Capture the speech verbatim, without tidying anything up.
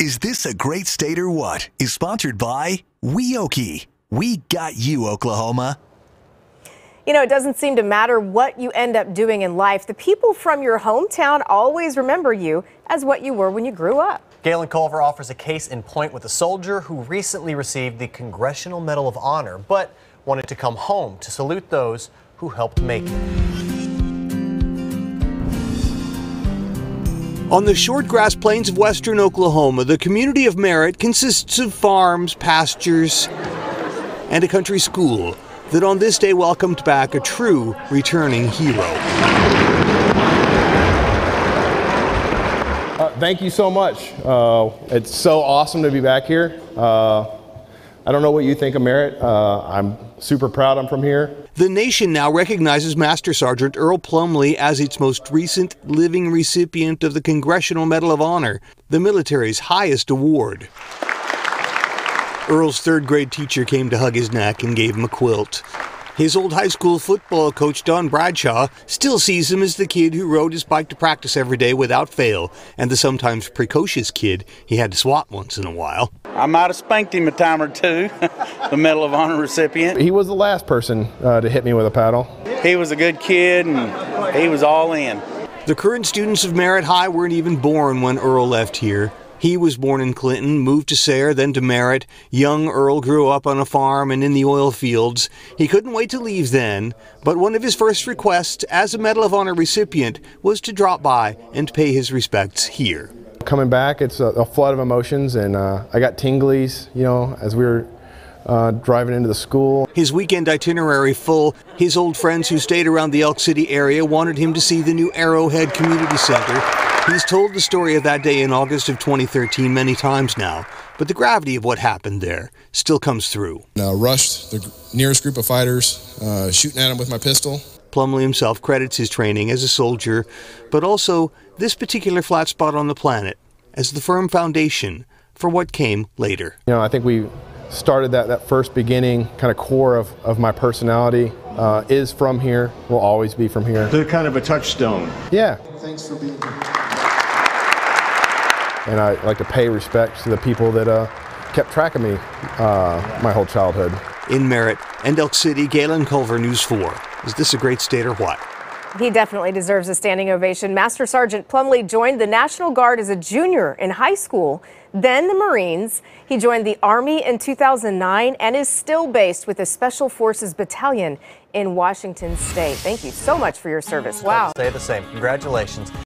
Is This a Great State or What? Is sponsored by Weoki. We got you, Oklahoma. You know, it doesn't seem to matter what you end up doing in life. The people from your hometown always remember you as what you were when you grew up. Galen Culver offers a case in point with a soldier who recently received the Congressional Medal of Honor, but wanted to come home to salute those who helped make it. On the short grass plains of western Oklahoma, the community of Merritt consists of farms, pastures, and a country school that on this day welcomed back a true returning hero. Uh, thank you so much. Uh, it's so awesome to be back here. Uh, I don't know what you think of Merritt. Uh, I'm super proud I'm from here. The nation now recognizes Master Sergeant Earl Plumlee as its most recent living recipient of the Congressional Medal of Honor, the military's highest award. Earl's third grade teacher came to hug his neck and gave him a quilt. His old high school football coach, Don Bradshaw, still sees him as the kid who rode his bike to practice every day without fail, and the sometimes precocious kid he had to swat once in a while. I might have spanked him a time or two, the Medal of Honor recipient. He was the last person uh, to hit me with a paddle. He was a good kid, and he was all in. The current students of Merritt High weren't even born when Earl left here. He was born in Clinton, moved to Sayre, then to Merritt. Young Earl grew up on a farm and in the oil fields. He couldn't wait to leave then, but one of his first requests as a Medal of Honor recipient was to drop by and pay his respects here. Coming back, it's a, a flood of emotions, and uh, I got tinglies, you know, as we were uh, driving into the school. His weekend itinerary full. His old friends who stayed around the Elk City area wanted him to see the new Arrowhead Community Center. He's told the story of that day in August of twenty thirteen many times now, but the gravity of what happened there still comes through. I rushed the nearest group of fighters, uh, shooting at them with my pistol. Plumlee himself credits his training as a soldier, but also this particular flat spot on the planet as the firm foundation for what came later. You know, I think we started that, that first beginning kind of core of, of my personality uh, is from here, will always be from here. They're kind of a touchstone. Yeah. Thanks for being here. And I like to pay respect to the people that uh, kept track of me uh, my whole childhood. In Merritt and Elk City, Galen Culver, News four. Is this a great state or what? He definitely deserves a standing ovation. Master Sergeant Plumlee joined the National Guard as a junior in high school, then the Marines. He joined the Army in two thousand nine and is still based with a Special Forces Battalion in Washington State. Thank you so much for your service. Wow. Stay the same. Congratulations.